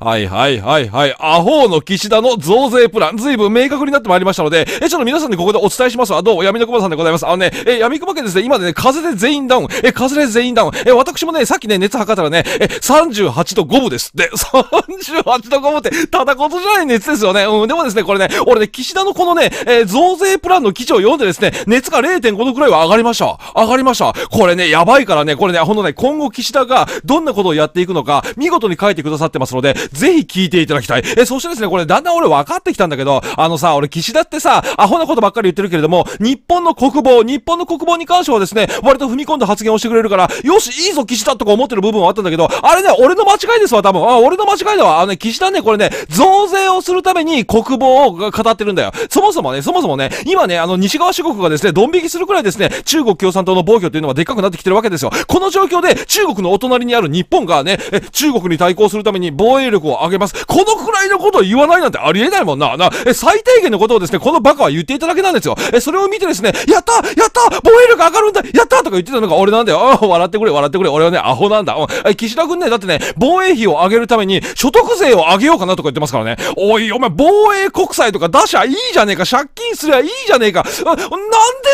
アホの岸田の増税プラン、随分明確になってまいりましたので、ちょっと皆さんにここでお伝えしますわ。どうも、闇の熊さんでございます。闇熊家ですね、今でね、風邪で全員ダウン、風邪で全員ダウン、私もね、さっきね、熱測ったらね、38度5分です。で、38度5分って、ただことじゃない熱ですよね。うん、でもですね、これね、俺ね、岸田のこのね、増税プランの記事を読んでですね、熱が 0.5 度くらいは上がりました。これね、やばいからね、これね、ほんとね、今後岸田がどんなことをやっていくのか、見事に書いてくださってますので、ぜひ聞いていただきたい。そしてですね、これだんだん俺分かってきたんだけど、俺岸田ってさ、アホなことばっかり言ってるけれども、日本の国防に関してはですね、割と踏み込んだ発言をしてくれるから、よし、いいぞ、岸田とか思ってる部分はあったんだけど、あれね、俺の間違いですわ、多分。俺の間違いだわ。岸田ね、これね、増税をするために国防を語ってるんだよ。そもそもね、今ね、西側諸国がですね、ドン引きするくらいですね、中国共産党の暴挙というのがでっかくなってきてるわけですよ。この状況で、中国のお隣にある日本がね、中国に対抗するために防衛力を上げます。このくらいのことを言わないなんてありえないもんな。最低限のことをですね、このバカは言っていただけなんですよ。それを見てですね、やったやった防衛力上がるんだやったとか言ってたのが俺なんだよ。笑ってくれ。俺はね、アホなんだ。岸田くんね、だってね、防衛費を上げるために所得税を上げようかなとか言ってますからね。おい、お前、防衛国債とか出しゃいいじゃねえか。借金すりゃいいじゃねえか。なんで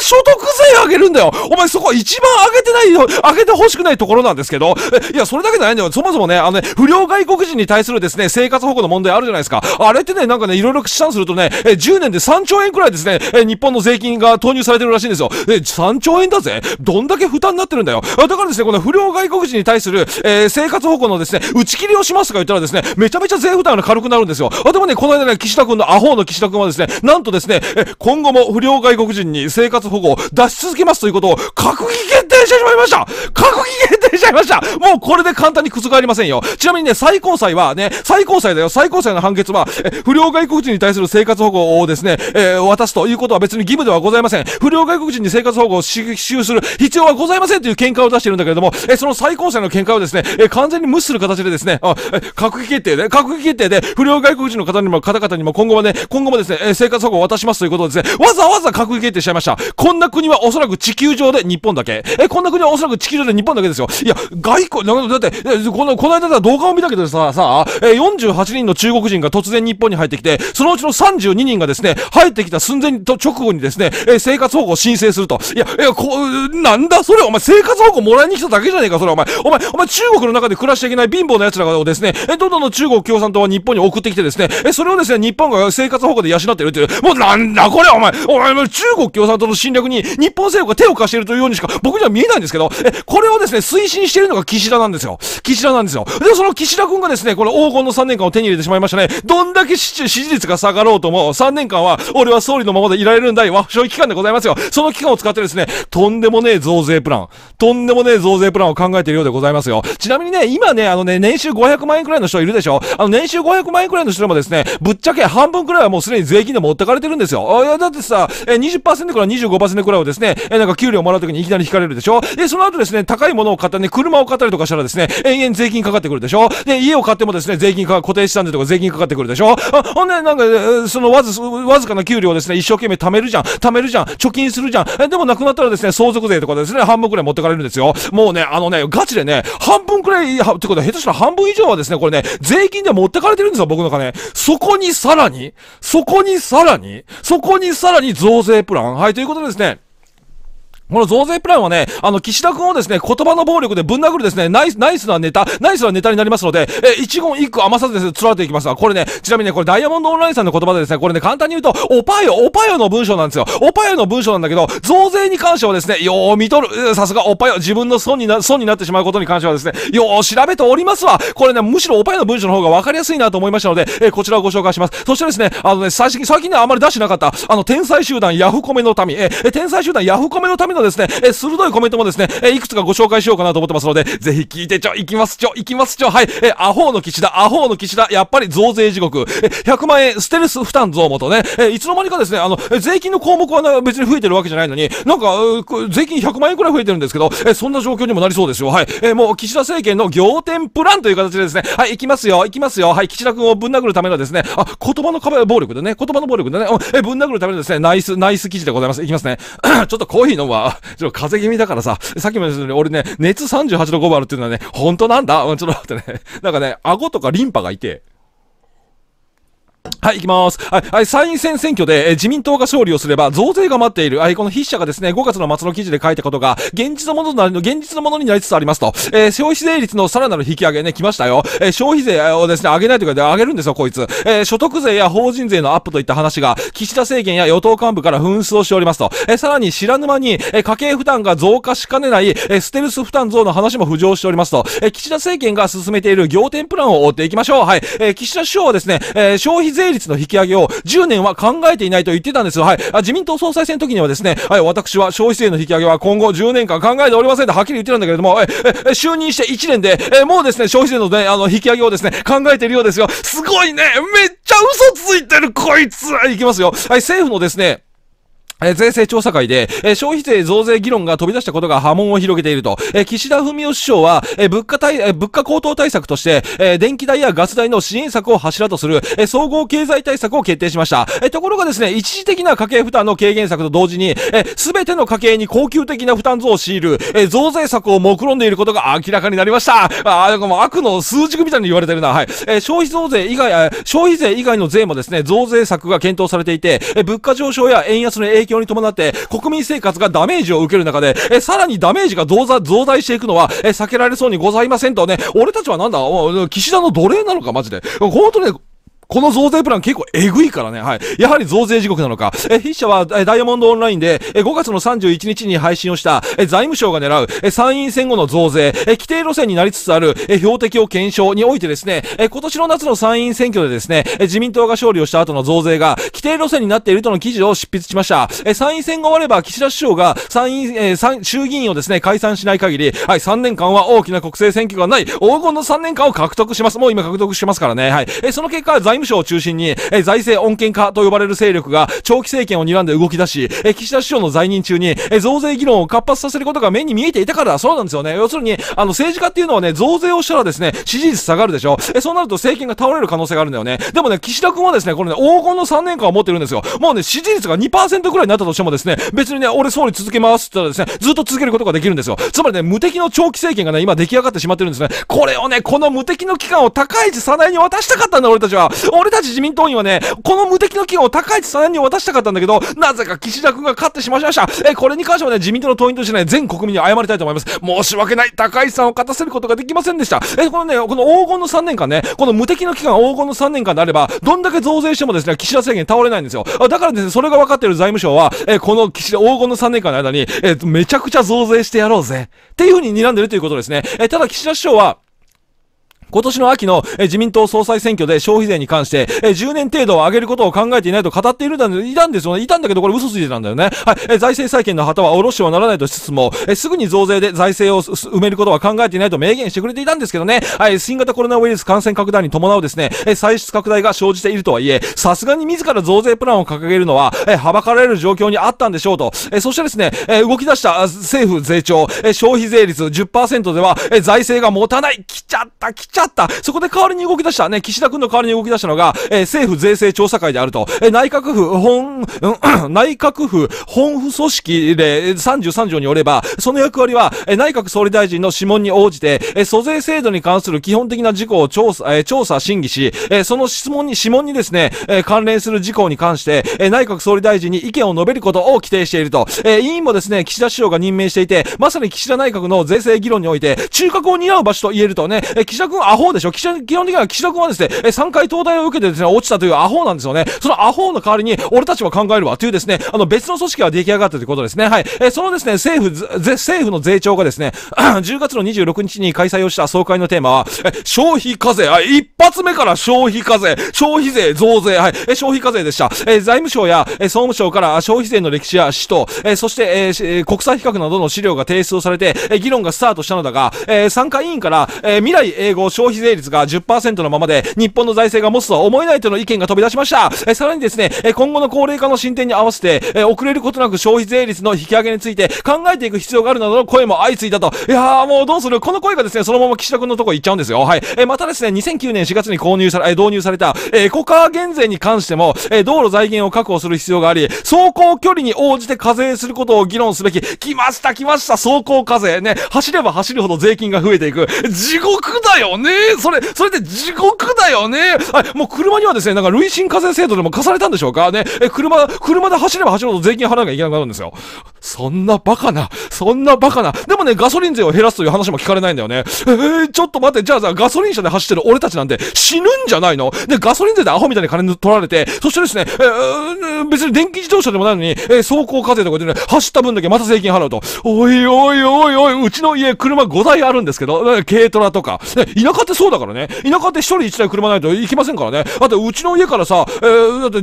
所得税上げるんだよ。お前、そこ一番上げてないよ。上げてほしくないところなんですけど。いや、それだけじゃないんだよ。そもそもね、不良外国人に対するですね、生活保護の問題あるじゃないですか。あれってね、なんかね、いろいろ試算するとね、10年で3兆円くらいですね、日本の税金が投入されてるらしいんですよ。3兆円だぜ。どんだけ負担になってるんだよ。だからですね、この不良外国人に対する、生活保護のですね、打ち切りをしますとか言ったらですね、めちゃめちゃ税負担が軽くなるんですよ。でもね、この間ね、岸田君の、アホの岸田君はですね、なんとですね、今後も不良外国人に生活保護を出し続けますということを、閣議決定してしまいました。もうこれで簡単に覆りませんよ。ちなみにね、最高裁の判決は、不良外国人に対する生活保護をですね、渡すということは別に義務ではございません。不良外国人に生活保護を支給する必要はございませんという見解を出しているんだけれども、その最高裁の見解をですね、完全に無視する形でですね、閣議決定で、不良外国人の方々にも今後もですね、生活保護を渡しますということをですね、わざわざ閣議決定しちゃいました。こんな国はおそらく地球上で日本だけ。ですよ。いや、この間動画を見たけどさ、48人の中国人が突然日本に入ってきて、そのうちの32人がですね、入ってきた寸前と直後にですね、生活保護を申請すると。なんだそれ、お前生活保護もらいに来ただけじゃねえか、それお前中国の中で暮らしていけない貧乏な奴らをですね、どんどん中国共産党は日本に送ってきてですね、それをですね、日本が生活保護で養っているという、もうなんだこれ、お前、中国共産党の侵略に日本政府が手を貸しているというようにしか僕には見えないんですけど、これをですね、推進しているのが岸田なんですよ。でもその岸田君がですね、この黄金の3年間を手に入れてしまいましたね。どんだけ支持率が下がろうとも、3年間は俺は総理のままでいられるんだい。わ、消費期間でございますよ。その期間を使ってですね、とんでもねえ増税プランを考えているようでございますよ。ちなみにね、今ね、年収500万円くらいの人いるでしょ。年収500万円くらいの人もですね、ぶっちゃけ半分くらいはもうすでに税金で持ってかれてるんですよ。いや、だってさ、20% から 25% くらいをですね、なんか給料もらうときにいきなり引かれるでしょ。で、その後ですね、高いものを買ったね、車を買ったりとかしたらですね、延々税金かかってくるでしょ。で、家を買ってもですね、税金か、固定資産税とか税金かかってくるでしょ。ほんで、なんか、そのわずかな給料をですね、一生懸命貯めるじゃん、貯金するじゃん。でもなくなったらですね、相続税とかですね、半分くらい持ってかれるんですよ。もうね、ガチでね、半分くらい、ってことは下手したら半分以上はですね、これね、税金で持ってかれてるんですよ、僕の金。そこにさらに増税プラン。はい、ということでですね、この増税プランはね、岸田君をですね、言葉の暴力でぶん殴るですね、ナイスなネタになりますので、一言一句余さずですね、つられていきますわ。これね、ちなみにね、これダイヤモンドオンラインさんの言葉でですね、これね、簡単に言うと、おぱよの文章なんですよ。おぱよの文章なんだけど、増税に関してはですね、よー見とる。さすがおぱよ、自分の損になってしまうことに関してはですね、よー調べておりますわ。これね、むしろおぱよの文章の方がわかりやすいなと思いましたので、こちらをご紹介します。そしてですね、最近ね、あまり出してなかった、天才集団ヤフコメの民、のですね、鋭いコメントもですね、いくつかご紹介しようかなと思ってますので、ぜひ聞いていきますちょ。はい、アホの岸田、やっぱり増税地獄、100万円ステルス負担増元ね、いつの間にかですね、税金の項目はな別に増えてるわけじゃないのに、なんか、税金100万円くらい増えてるんですけど、そんな状況にもなりそうですよ。はい、もう岸田政権の仰天プランという形でですね、はい、いきますよ。はい、岸田君をぶん殴るためのですね、言葉の暴力でね、ぶん殴るためのですね、ナイス記事でございます。いきますね。ちょっとコーヒー飲むわ。ちょっと風邪気味だからさ、さっきも言ったように俺ね、熱38度5分あるっていうのはね、本当なんだ。ちょっと待ってね。なんかね、顎とかリンパが痛え。はい、いきます。はい、参院選選挙で自民党が勝利をすれば増税が待っている。はい、この筆者がですね、5月の末の記事で書いたことが、現実のものになりつつありますと。消費税率のさらなる引き上げね、来ましたよ。消費税をですね、上げないというか、上げるんですよ、こいつ。所得税や法人税のアップといった話が、岸田政権や与党幹部から紛失をしておりますと。さらに知らぬ間に、家計負担が増加しかねない、ステルス負担増の話も浮上しておりますと。岸田政権が進めている仰天プランを追っていきましょう。はい。岸田首相はですね、消費税率の引き上げを10年は考えていないと言ってたんですよ。はい。自民党総裁選の時にはですね、はい、私は消費税の引き上げは今後10年間考えておりませんとはっきり言ってたんだけれども、就任して1年で、もうですね、消費税のね、引き上げをですね、考えているようですよ。すごいね、めっちゃ嘘ついてるこいつ。いきますよ。はい、政府のですね、税制調査会で、消費税増税議論が飛び出したことが波紋を広げていると。岸田文雄首相は、物価高騰対策として、電気代やガス代の支援策を柱とする、総合経済対策を決定しました。ところがですね、一時的な家計負担の軽減策と同時に、すべての家計に恒久的な負担増を強いる、増税策を目論んでいることが明らかになりました。なんかもう悪の数軸みたいに言われてるな。はい。消費税以外の税もですね、増税策が検討されていて、物価上昇や円安の影響に伴って国民生活がダメージを受ける中で、さらにダメージが増大していくのは、避けられそうにございませんとね、俺たちはなんだ、岸田の奴隷なのか、マジで。本当にね、この増税プラン結構えぐいからね。はい。やはり増税地獄なのか。筆者はダイヤモンドオンラインで5月の31日に配信をした財務省が狙う参院選後の増税、規定路線になりつつある標的を検証においてですね、今年の夏の参院選挙でですね、自民党が勝利をした後の増税が規定路線になっているとの記事を執筆しました。参院選が終われば岸田首相が衆議院をですね、解散しない限り、はい、3年間は大きな国政選挙がない黄金の3年間を獲得します。もう今獲得してますからね。はい。その結果、財務省を中心に財政穏健化と呼ばれる勢力が長期政権を睨んで動き出し、岸田首相の在任中に増税議論を活発させることが目に見えていたからだそうなんですよね。要するに、政治家っていうのはね、増税をしたらですね、支持率下がるでしょ。そうなると政権が倒れる可能性があるんだよね。でもね、岸田君はですね、これね、黄金の3年間を持ってるんですよ。もうね、支持率が 2% くらいになったとしてもですね、別にね、俺総理続けますって言ったらですね、ずっと続けることができるんですよ。つまりね、無敵の長期政権がね、今出来上がってしまってるんですね。これをね、この無敵の期間を高市早苗に渡したかったんだ、俺たちは。俺たち自民党員はね、この無敵の機会を高市早苗に渡したかったんだけど、なぜか岸田君が勝ってしまいました。これに関してはね、自民党の党員としてね、全国民に謝りたいと思います。申し訳ない。高市さんを勝たせることができませんでした。このね、この黄金の3年間ね、この無敵の期間、黄金の3年間であれば、どんだけ増税してもですね、岸田政権倒れないんですよ。だからですね、それが分かっている財務省は、この岸田黄金の3年間の間に、めちゃくちゃ増税してやろうぜ。っていう風に睨んでるということですね。ただ岸田首相は、今年の秋の自民党総裁選挙で消費税に関して10年程度上げることを考えていないと語っているんだ、いたんだけどこれ嘘ついてたんだよね。はい。財政再建の旗は下ろしてはならないとしつつも、すぐに増税で財政を埋めることは考えていないと明言してくれていたんですけどね。はい。新型コロナウイルス感染拡大に伴うですね、歳出拡大が生じているとはいえ、さすがに自ら増税プランを掲げるのは、はばかられる状況にあったんでしょうと。そしてですね、動き出した政府税調、消費税率 10% では、財政が持たない。来ちゃった。そこで代わりに動き出したね、岸田君の代わりに動き出したのが、政府税制調査会であると。内閣府本府組織で33条によれば、その役割は、内閣総理大臣の諮問に応じて、租税制度に関する基本的な事項を調査審議し、その諮問にですね、関連する事項に関して、内閣総理大臣に意見を述べることを規定していると。委員もですね、岸田首相が任命していて、まさに岸田内閣の税制議論において、中核を担う場所と言えるとね、岸田君アホでしょ。基本的には岸田君はですね、3回東大を受けてですね、落ちたというアホなんですよね。そのアホの代わりに、俺たちは考えるわ、というですね、別の組織が出来上がったということですね。はい。そのですね、政府の税調がですね、10月の26日に開催をした総会のテーマは、消費課税。一発目から消費税増税。はい。消費課税でした。財務省や総務省から消費税の歴史や使途、そして、国際比較などの資料が提出をされて、議論がスタートしたのだが、参加委員から、未来永劫消費税率が 10% のままで日本の財政が持つとは思えないとの意見が飛び出しました。さらにですね、今後の高齢化の進展に合わせて、遅れることなく消費税率の引き上げについて考えていく必要があるなどの声も相次いだと。いやーもうどうする？この声がですね、そのまま岸田君のとこ行っちゃうんですよ。はい。またですね、2009年4月に導入された、エコカー減税に関しても、道路財源を確保する必要があり、走行距離に応じて課税することを議論すべき。来ました、走行課税ね。走れば走るほど税金が増えていく。地獄だよね。ね。それって地獄だよね。もう車にはですね、なんか累進課税制度でも課されたんでしょうかね。車で走れば走るほど税金払わなきゃいけなくなるんですよ。そんなバカな。でもね、ガソリン税を減らすという話も聞かれないんだよね。ちょっと待って、じゃあさ、ガソリン車で走ってる俺たちなんて死ぬんじゃないの？で、ガソリン税でアホみたいに金取られて、そしてですね、別に電気自動車でもないのに、走行課税とかでね、走った分だけまた税金払うと。おいおいおいおい、うちの家車5台あるんですけど、軽トラとか。田舎ってそうだからね。田舎って一人一台車ないと行きませんからね。あと、うちの家からさ、だって、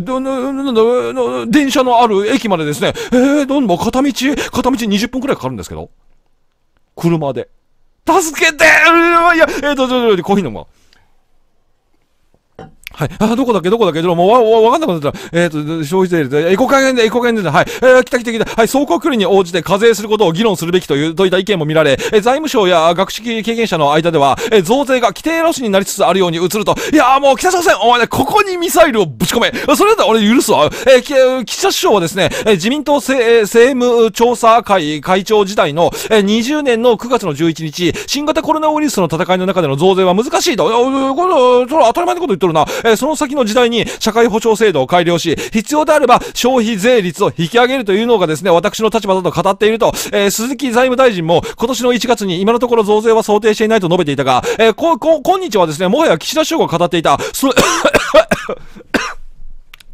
電車のある駅までですね、どんどん片道20分くらいかかるんですけど。車で。助けて！いや、コーヒー飲むわ。はい。どこだっけもうわかんなくなった。消費税率、エコ加減で、はい。来た。はい。走行距離に応じて課税することを議論するべきといった意見も見られ、財務省や学識経験者の間では、増税が規定路地になりつつあるように映ると。いやーもう北朝鮮、お前ね、ここにミサイルをぶち込め。それだったら俺許すわ。岸田首相はですね、自民党政務調査会会長時代の、20年の9月の11日、新型コロナウイルスの戦いの中での増税は難しいと。それ当たり前のこと言っとるな。その先の時代に社会保障制度を改良し、必要であれば消費税率を引き上げるというのがですね、私の立場だと語っていると、鈴木財務大臣も今年の1月に今のところ増税は想定していないと述べていたが、今日はですね、もはや岸田首相が語っていた、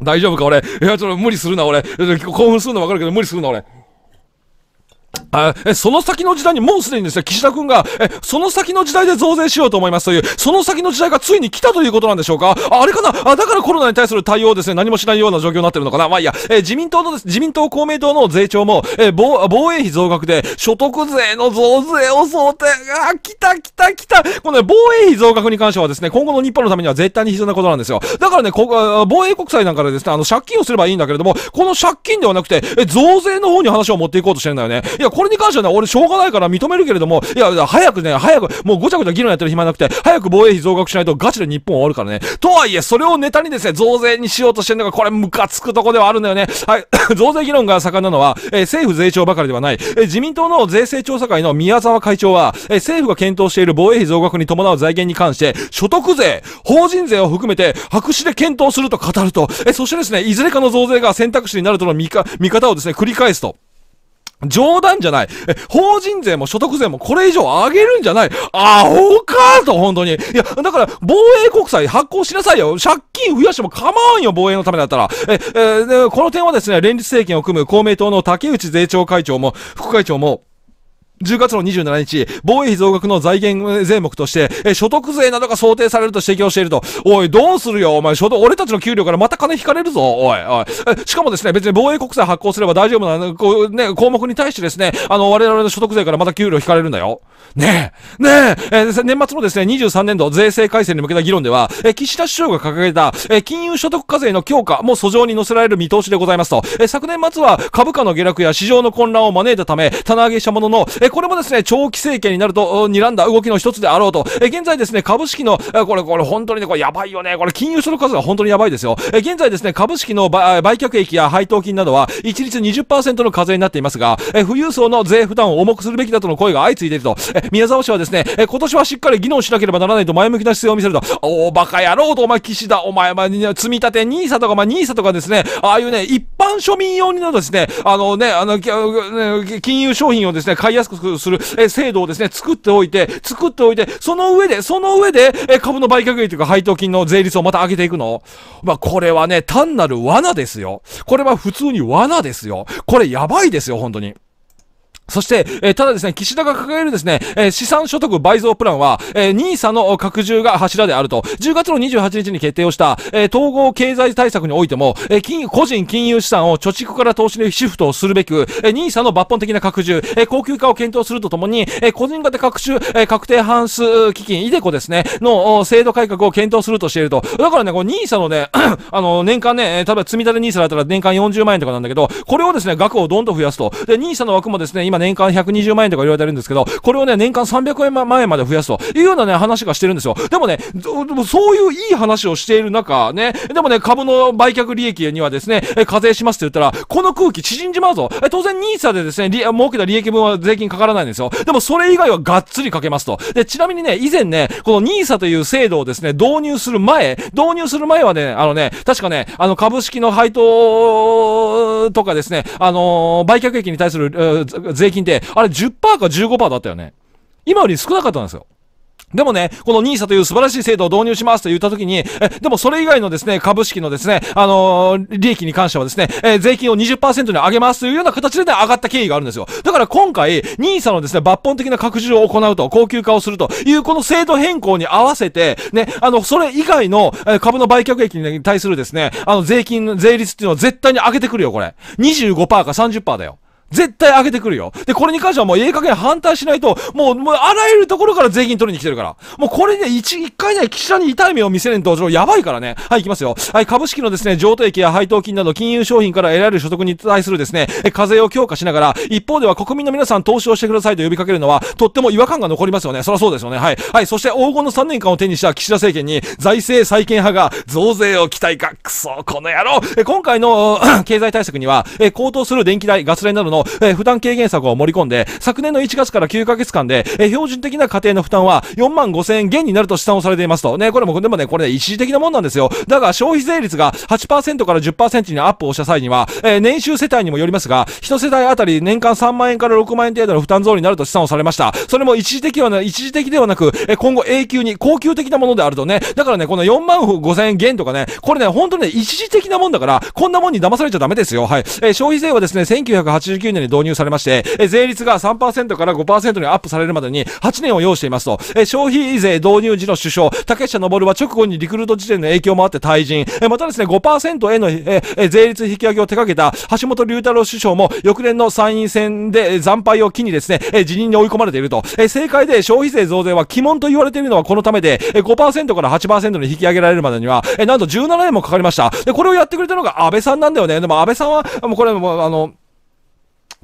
大丈夫か俺。いや、ちょっと無理するな俺。興奮するのわかるけど無理するな俺。その先の時代にもうすでにですね、岸田君が、その先の時代で増税しようと思いますという、その先の時代がついに来たということなんでしょうか。あれかな、だからコロナに対する対応をですね、何もしないような状況になってるのかな。まあいいや、自民党公明党の税調も、防衛費増額で所得税の増税を想定、来た。このね、防衛費増額に関してはですね、今後の日本のためには絶対に必要なことなんですよ。だからね、防衛国債なんかでですね、借金をすればいいんだけれども、この借金ではなくて、増税の方に話を持っていこうとしてるんだよね。いや、これに関してはね、俺しょうがないから認めるけれども、いや、早く、もうごちゃごちゃ議論やってる暇なくて、早く防衛費増額しないとガチで日本終わるからね。とはいえ、それをネタにですね、増税にしようとしてるのが、これムカつくとこではあるんだよね。はい。増税議論が盛んなのは、政府税調ばかりではない。自民党の税制調査会の宮沢会長は、政府が検討している防衛費増額に伴う財源に関して、所得税、法人税を含めて、白紙で検討すると語ると、そしてですね、いずれかの増税が選択肢になるとの見方をですね、繰り返すと。冗談じゃない。法人税も所得税もこれ以上上げるんじゃない。アホかーと、本当に。いや、だから、防衛国債発行しなさいよ。借金増やしても構わんよ、防衛のためだったら。この点はですね、連立政権を組む公明党の竹内税調会長も、副会長も、10月の27日、防衛費増額の財源税目として、所得税などが想定されると指摘をしていると。おい、どうするよ、お前、俺たちの給料からまた金引かれるぞ、おい。しかもですね、別に防衛国債発行すれば大丈夫な、項目に対してですね、我々の所得税からまた給料引かれるんだよ。年末のですね、23年度税制改正に向けた議論では、岸田首相が掲げた、金融所得課税の強化も訴状に載せられる見通しでございますと。昨年末は株価の下落や市場の混乱を招いたため、棚上げしたものの、これもですね、長期政権になると、睨んだ動きの一つであろうと。現在ですね、株式の、これ本当にね、これやばいよね。これ金融所得課税が本当にやばいですよ。現在ですね、株式の売却益や配当金などは、一律 20% の課税になっていますが、富裕層の税負担を重くするべきだとの声が相次いでいると。宮沢氏はですね、今年はしっかり議論しなければならないと前向きな姿勢を見せると。おバカ野郎と、お前岸田、お前、積み立て NISA とか、NISA とかですね、ああいうね、一般庶民用にのですね、金融商品をですね、買いやすくする制度をですね、作っておいて、その上で、株の売却益というか配当金の税率をまた上げていくの。まあ、これはね、単なる罠ですよ。これは普通に罠ですよ。これやばいですよ、本当に。そして、ただですね、岸田が掲げるですね、資産所得倍増プランは、NISA の拡充が柱であると、10月の28日に決定をした、統合経済対策においても、個人金融資産を貯蓄から投資にシフトをするべく、NISA の抜本的な拡充、恒久化を検討するとともに、個人型確定半数基金、IDECOですね、の制度改革を検討するとしていると。だからね、この NISA のね、年間ね、例えば積み立て NISA だったら年間40万円とかなんだけど、これをですね、額をどんどん増やすと。で、NISA の枠もですね、今今年間120万円とか言われてるんですけど、これをね、年間300万円まで増やすというようなね、話がしてるんですよ。でもね、そういういい話をしている中、ね、でもね、株の売却利益にはですね、課税しますって言ったら、この空気縮んじまうぞ。当然 NISA でですね、儲けた利益分は税金かからないんですよ。でもそれ以外はがっつりかけますと。で、ちなみにね、以前ね、この NISA という制度をですね、導入する前はね、確かね、株式の配当とかですね、売却益に対する税金って、あれ 10% か 15% だったよね。今より少なかったんですよ。でもね、この NISA という素晴らしい制度を導入しますと言ったときに、でもそれ以外のですね、株式のですね、利益に関してはですね、税金を 20% に上げますというような形でね、上がった経緯があるんですよ。だから今回、NISA のですね、抜本的な拡充を行うと、高級化をするという、この制度変更に合わせて、ね、それ以外の株の売却益に対するですね、税率っていうのを絶対に上げてくるよ、これ。25% か 30% だよ。絶対上げてくるよ。で、これに関してはもうええ加減反対しないと、もうあらゆるところから税金取りに来てるから。もうこれね、一回ね、記者に痛い目を見せると、やばいからね。はい、いきますよ。はい、株式のですね、譲渡益や配当金など、金融商品から得られる所得に対するですね、課税を強化しながら、一方では国民の皆さん投資をしてくださいと呼びかけるのは、とっても違和感が残りますよね。そりゃそうですよね。はい。はい、そして黄金の3年間を手にした岸田政権に、財政再建派が増税を期待か。くそ、この野郎。今回の経済対策には、高騰する電気代、ガス代などの負担軽減策を盛り込んで、昨年の1月から9ヶ月間で、標準的な家庭の負担は45,000円減になると試算をされていますと。ね、これも、でもね、これね、一時的なもんなんですよ。だが、消費税率が 8% から 10% にアップをした際には、年収世帯にもよりますが、1世帯あたり年間3万円から6万円程度の負担増になると試算をされました。それも一時的ではなく、今後永久に恒久的なものであるとね。だからね、この45,000円減とかね、これね、本当にね、一時的なもんだから、こんなもんに騙されちゃダメですよ。はい。消費税はですね、1989年に導入されまして、税率が 3% から 5% にアップされるまでに8年を要していますと、消費税導入時の首相、竹下登は直後にリクルート時点の影響もあって退陣、またですね、5% への税率引き上げを手掛けた橋本龍太郎首相も翌年の参院選で惨敗を機にですね、辞任に追い込まれていると、政界で消費税増税は鬼門と言われているのはこのためで、5% から 8% に引き上げられるまでには、なんと17年もかかりました。で、これをやってくれたのが安倍さんなんだよね。でも安倍さんは、もうこれも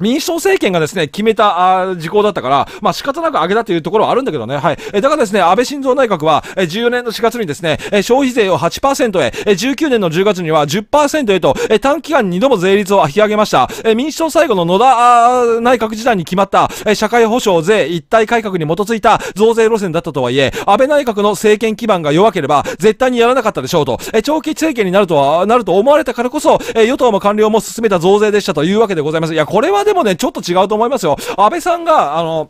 民主党政権がですね、決めた事項だったから、まあ、仕方なく上げたというところはあるんだけどね。はい。だからですね、安倍晋三内閣は、14年の4月にですね、消費税を 8% へ、19年の10月には 10% へと、短期間に2度も税率を引き上げました。民主党最後の野田内閣時代に決まった、社会保障税一体改革に基づいた増税路線だったとはいえ、安倍内閣の政権基盤が弱ければ、絶対にやらなかったでしょうと、長期政権になると思われたからこそ、与党も官僚も進めた増税でしたというわけでございます。いや、これはでもね、ちょっと違うと思いますよ。安倍さんが、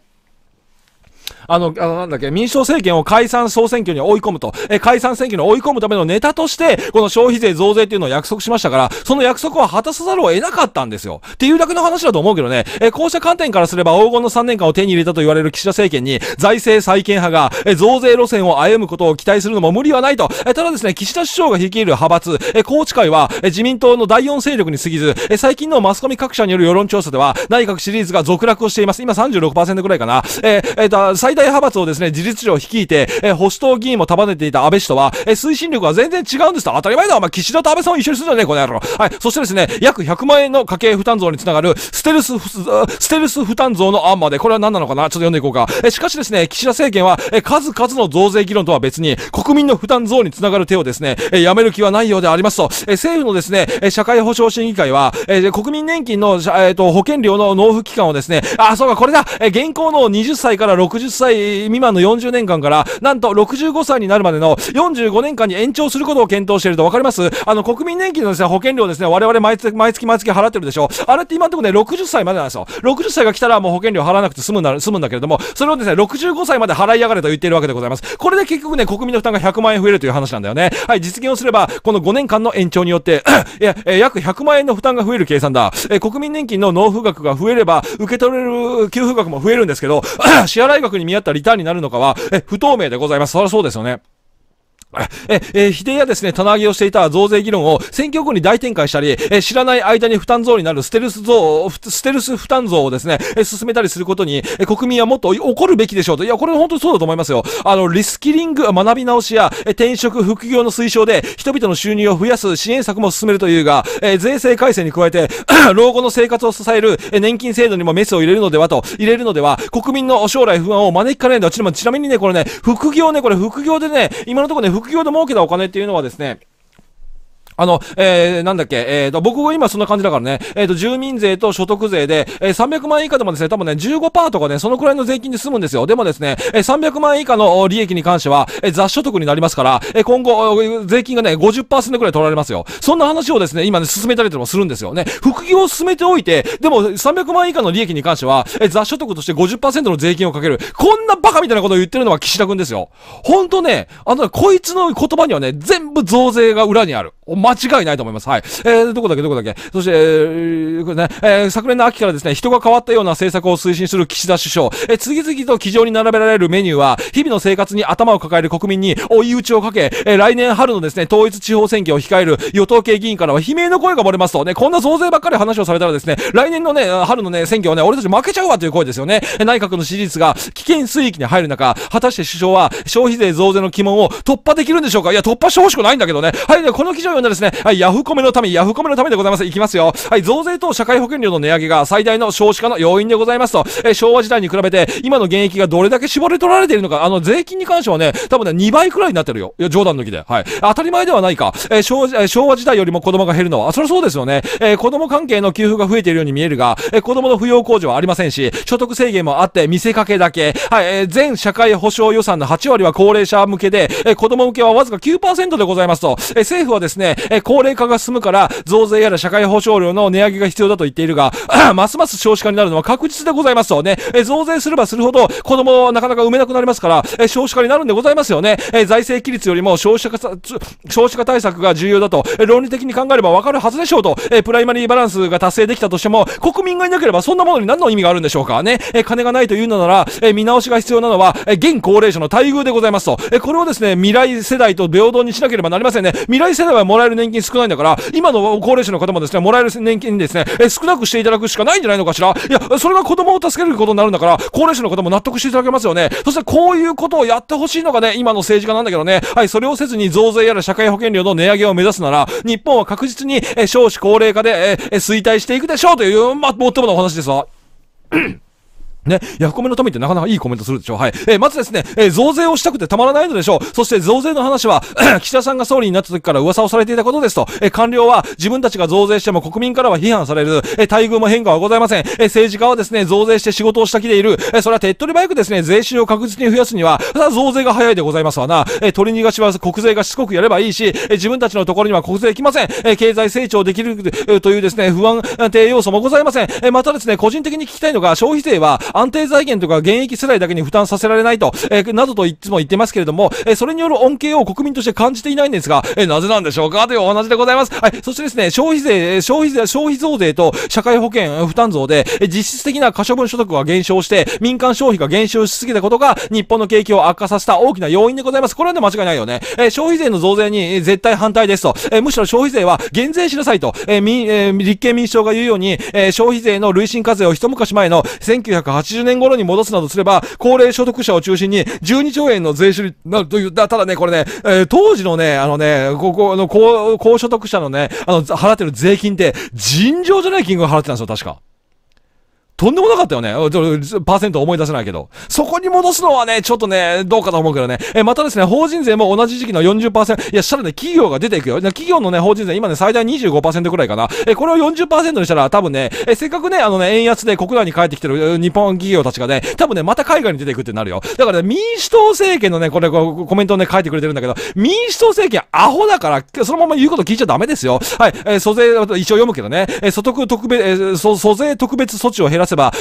なんだっけ、民主党政権を解散総選挙に追い込むと、解散選挙に追い込むためのネタとして、この消費税増税っていうのを約束しましたから、その約束は果たさざるを得なかったんですよ。っていうだけの話だと思うけどね、こうした観点からすれば黄金の3年間を手に入れたと言われる岸田政権に、財政再建派が、増税路線を歩むことを期待するのも無理はないと、ただですね、岸田首相が率いる派閥、宏池会は、自民党の第4勢力に過ぎず、最近のマスコミ各社による世論調査では、内閣支持率が続落をしています。今 36% くらいかな。最大派閥をですね、事実上率いて、保守党議員も束ねていた安倍氏とは、推進力は全然違うんですと。当たり前だ。お前、岸田と安倍さんを一緒にするじゃねえ、この野郎。はい。そしてですね、約100万円の家計負担増につながる、ステルス負担増の案まで、これは何なのかなちょっと読んでいこうか。しかしですね、岸田政権は、数々の増税議論とは別に、国民の負担増につながる手をですね、やめる気はないようでありますと。政府のですね、社会保障審議会は、国民年金の、保険料の納付期間をですね、あ、そうか、これだ。現行の20歳から60歳未満の40年間から、なんと65歳になるまでの45年間に延長することを検討していると。わかります？国民年金のですね、保険料ですね、我々毎月払ってるでしょ。あれって今のところね、60歳までなんですよ。60歳が来たらもう保険料払わなくて済むんだけれども、それをですね、65歳まで払いやがれと言っているわけでございます。これで結局ね、国民の負担が100万円増えるという話なんだよね。はい、実現をすれば、この5年間の延長によって約100万円の負担が増える計算だ。国民年金の納付額が増えれば、受け取れる給付額も増えるんですけど、支払い額に見合ったリターンになるのかは不透明でございます。そりゃそうですよね。秀哉はですね、棚上げをしていた増税議論を選挙後に大展開したり、知らない間に負担増になるステルス負担増をですね、進めたりすることに、国民はもっと怒るべきでしょうと。いや、これ本当にそうだと思いますよ。リスキリング、学び直しや、転職、副業の推奨で、人々の収入を増やす支援策も進めるというが、税制改正に加えて、老後の生活を支える、年金制度にもメスを入れるのでは、国民の将来不安を招きかねんだ。ちなみにね、これね、副業でね、今のところね、副業で儲けたお金っていうのはですね、僕は今そんな感じだからね、住民税と所得税で、300万円以下でもですね、多分ね、15% とかね、そのくらいの税金で済むんですよ。でもですね、300万円以下の利益に関しては、雑所得になりますから、今後、税金がね、50% くらい取られますよ。そんな話をですね、今ね、進めたりともするんですよね。副業を進めておいて、でも、300万円以下の利益に関しては、雑所得として 50% の税金をかける。こんなバカみたいなことを言ってるのは岸田君ですよ。ほんとね、こいつの言葉にはね、全部増税が裏にある。間違いないと思います。はい。どこだっけ。そして、これね、昨年の秋からですね、人が変わったような政策を推進する岸田首相、次々と机上に並べられるメニューは、日々の生活に頭を抱える国民に追い打ちをかけ、来年春のですね、統一地方選挙を控える与党系議員からは悲鳴の声が漏れますと、ね、こんな増税ばっかり話をされたらですね、来年のね、春のね、選挙はね、俺たち負けちゃうわという声ですよね。内閣の支持率が危険水域に入る中、果たして首相は消費税増税の鬼門を突破できるんでしょうか。いや、突破してほしくないんだけどね。はい、でこの記事を読んだですね、はい、ヤフコメのためでございます。いきますよ。はい、増税と社会保険料の値上げが最大の少子化の要因でございますと、昭和時代に比べて、今の現役がどれだけ絞り取られているのか、税金に関してはね、多分ね、2倍くらいになってるよ。いや、冗談抜きで。はい。当たり前ではないか。昭和時代よりも子供が減るのは、そりゃそうですよね。子供関係の給付が増えているように見えるが、子供の扶養控除はありませんし、所得制限もあって見せかけだけ。はい、全社会保障予算の8割は高齢者向けで、子供向けはわずか 9% でございますと、政府はですね、高齢化が進むから、増税やら社会保障料の値上げが必要だと言っているが、ますます少子化になるのは確実でございますとね、増税すればするほど子供をなかなか産めなくなりますから、少子化になるんでございますよね。財政規律よりも少子化対策が重要だと、論理的に考えればわかるはずでしょうと、プライマリーバランスが達成できたとしても、国民がいなければそんなものに何の意味があるんでしょうかね。金がないというのなら、見直しが必要なのは、現高齢者の待遇でございますと、これをですね、未来世代と平等にしなければなりませんね。未来世代はもらえる年金少ないんだから、今の高齢者の方もですね、もらえる年金ですね、少なくしていただくしかないんじゃないのかしら。いや、それが子供を助けることになるんだから、高齢者の方も納得していただけますよね。そしてこういうことをやってほしいのがね、今の政治家なんだけどね。はい、それをせずに増税やら社会保険料の値上げを目指すなら、日本は確実に少子高齢化で衰退していくでしょうという、もっとものお話ですわ。ね、ヤフコメの民ってなかなかいいコメントするでしょう。はい。まずですね、増税をしたくてたまらないのでしょう。そして増税の話は、岸田さんが総理になった時から噂をされていたことですと、官僚は自分たちが増税しても国民からは批判される、待遇も変化はございません。政治家はですね、増税して仕事をした気でいる。それは手っ取り早くですね、税収を確実に増やすには、ただ増税が早いでございますわな。取り逃がしは国税がしつこくやればいいし、自分たちのところには国税来ません。経済成長できるというですね、不安定要素もございません。またですね、個人的に聞きたいのが、消費税は、安定財源とか現役世代だけに負担させられないと、などといつも言ってますけれども、それによる恩恵を国民として感じていないんですが、なぜなんでしょうかというお話でございます。はい。そしてですね、消費増税と社会保険負担増で、実質的な可処分所得が減少して、民間消費が減少しすぎたことが、日本の景気を悪化させた大きな要因でございます。これはね、間違いないよね。消費税の増税に絶対反対ですと、むしろ消費税は減税しなさいと、立憲民主党が言うように、消費税の累進課税を一昔前の1980年頃に戻すなどすれば、高齢所得者を中心に12兆円の税収になるという、ただね、これね、当時のね、高所得者のね、払ってる税金って、尋常じゃない金額払ってたんですよ、確か。とんでもなかったよね。パーセント思い出せないけど。そこに戻すのはね、ちょっとね、どうかと思うけどね。またですね、法人税も同じ時期の 40%。いや、したらね、企業が出ていくよ。企業のね、法人税、今ね、最大 25% くらいかな。これを 40% にしたら、多分ね、せっかくね、円安で国内に帰ってきてる日本企業たちがね、多分ね、また海外に出ていくってなるよ。だからね、民主党政権のね、これ、コメントをね、書いてくれてるんだけど、民主党政権アホだから、そのまま言うこと聞いちゃダメですよ。はい、租税、一応読むけどね、所得特別、租税特別措置を減ららせば、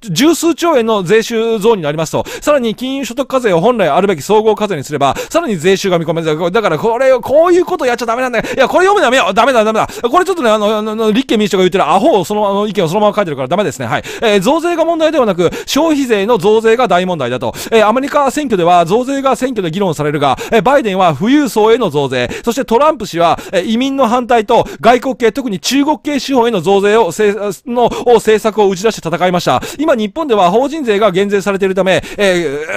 十数兆円の税収増になりますと。さらに金融所得課税を本来あるべき総合課税にすれば、さらに税収が見込める。だからこれを、こういうことやっちゃダメなんだよ。いや、これ読むのやめよう。ダメだ、ダメだ。これちょっとね、立憲民主党が言ってるアホを意見をそのまま書いてるからダメですね。はい。増税が問題ではなく、消費税の増税が大問題だと。アメリカ選挙では増税が選挙で議論されるが、バイデンは富裕層への増税、そしてトランプ氏は、移民の反対と外国系、特に中国系資本への増税を、政策を打ち出して戦いました。今日本では法人税が減税されているため、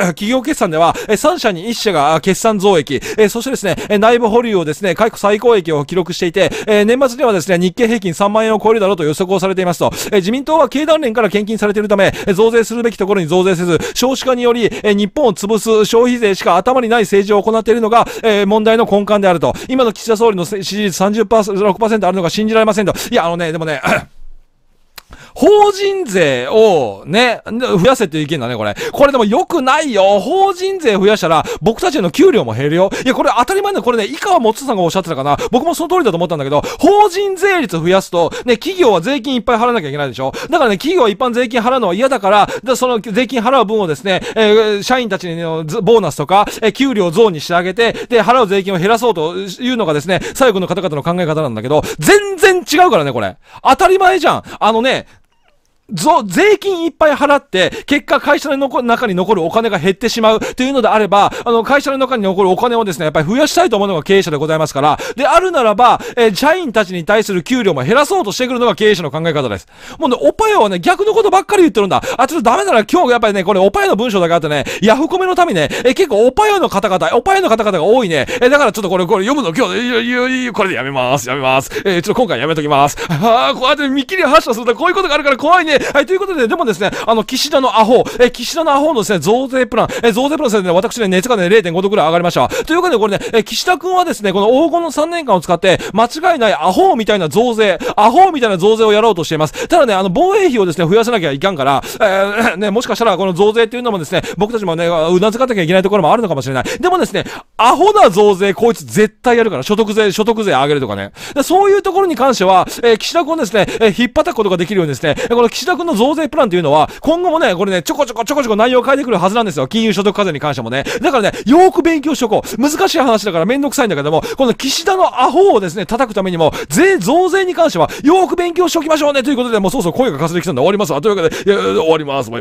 企業決算では3社に1社が決算増益、そしてですね、内部保留をですね、過去最高益を記録していて、年末にはですね、日経平均3万円を超えるだろうと予測をされていますと、自民党は経団連から献金されているため、増税するべきところに増税せず、少子化により日本を潰す消費税しか頭にない政治を行っているのが問題の根幹であると。今の岸田総理の支持率 36% あるのが信じられませんと。いや、でもね、法人税をね、増やせっていう意見だね、これ。これでも良くないよ。法人税増やしたら、僕たちの給料も減るよ。いや、これ当たり前だ。これね、井川もつさんがおっしゃってたかな。僕もその通りだと思ったんだけど、法人税率増やすと、ね、企業は税金いっぱい払わなきゃいけないでしょ。だからね、企業は一般税金払うのは嫌だから、その税金払う分をですね、社員たちのボーナスとか、給料増にしてあげて、で、払う税金を減らそうというのがですね、左翼の方々の考え方なんだけど、全然違うからね、これ。当たり前じゃん。税金いっぱい払って、結果会社の中に残るお金が減ってしまうというのであれば、会社の中に残るお金をですね、やっぱり増やしたいと思うのが経営者でございますから、であるならば、社員たちに対する給料も減らそうとしてくるのが経営者の考え方です。もうね、オパヨはね、逆のことばっかり言ってるんだ。ちょっとダメだな、今日やっぱりね、これオパヨの文章だけあってね、ヤフコメのためにね、結構オパヨの方々が多いね。だからちょっとこれ読むの今日ね、これでやめます。ちょっと今回やめときます。こうやって見切り発車するとこういうことがあるから怖いね。はい、ということで、でもですね、岸田のアホのですね、増税プランでね、私ね、熱がね、0.5 度くらい上がりました。ということで、これね、岸田くんはですね、この黄金の3年間を使って、間違いないアホみたいな増税をやろうとしています。ただね、防衛費をですね、増やさなきゃいかんから、ね、もしかしたらこの増税っていうのもですね、僕たちもね、うなずかなきゃいけないところもあるのかもしれない。でもですね、アホな増税、こいつ絶対やるから、所得税上げるとかね。そういうところに関しては、岸田くんですね、引っ叩くことができるようにですね、この岸田君の増税プランというのは、今後もね、これね、ちょこちょこ内容を変えてくるはずなんですよ。金融所得課税に関してもね。だからね、よーく勉強しとこう。難しい話だからめんどくさいんだけども、この岸田のアホをですね、叩くためにも、増税に関しては、よーく勉強しておきましょうね。ということで、もうそうそう声がかすできたんで終わりますわ。というわけで、終わります。